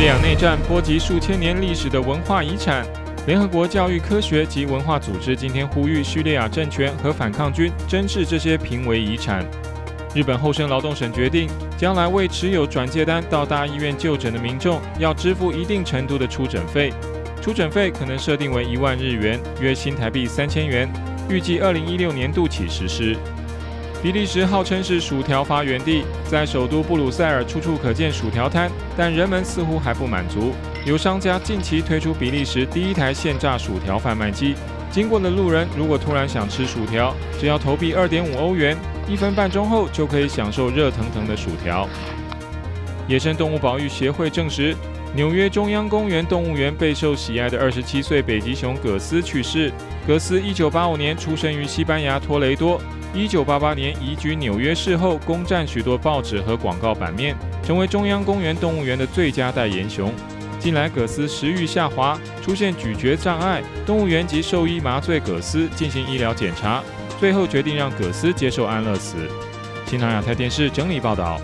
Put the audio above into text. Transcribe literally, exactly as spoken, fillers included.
叙利亚内战波及数千年历史的文化遗产。联合国教育、科学及文化组织今天呼吁叙利亚政权和反抗军珍视这些濒危遗产。日本厚生劳动省决定，将来为持有转介单到大医院就诊的民众，要支付一定程度的出诊费。 出诊费可能设定为一万日元，约新台币三千元，预计二零一六年度起实施。比利时号称是薯条发源地，在首都布鲁塞尔处处可见薯条摊，但人们似乎还不满足。有商家近期推出比利时第一台现榨薯条贩卖机，经过的路人如果突然想吃薯条，只要投币二点五欧元，一分半钟后就可以享受热腾腾的薯条。野生动物保育协会证实。 纽约中央公园动物园备受喜爱的二十七岁北极熊葛斯去世。葛斯一九八五年出生于西班牙托雷多， 一九八八年移居纽约市后，攻占许多报纸和广告版面，成为中央公园动物园的最佳代言熊。近来葛斯食欲下滑，出现咀嚼障碍，动物园及兽医麻醉葛斯进行医疗检查，最后决定让葛斯接受安乐死。新唐人亚太电视整理报道。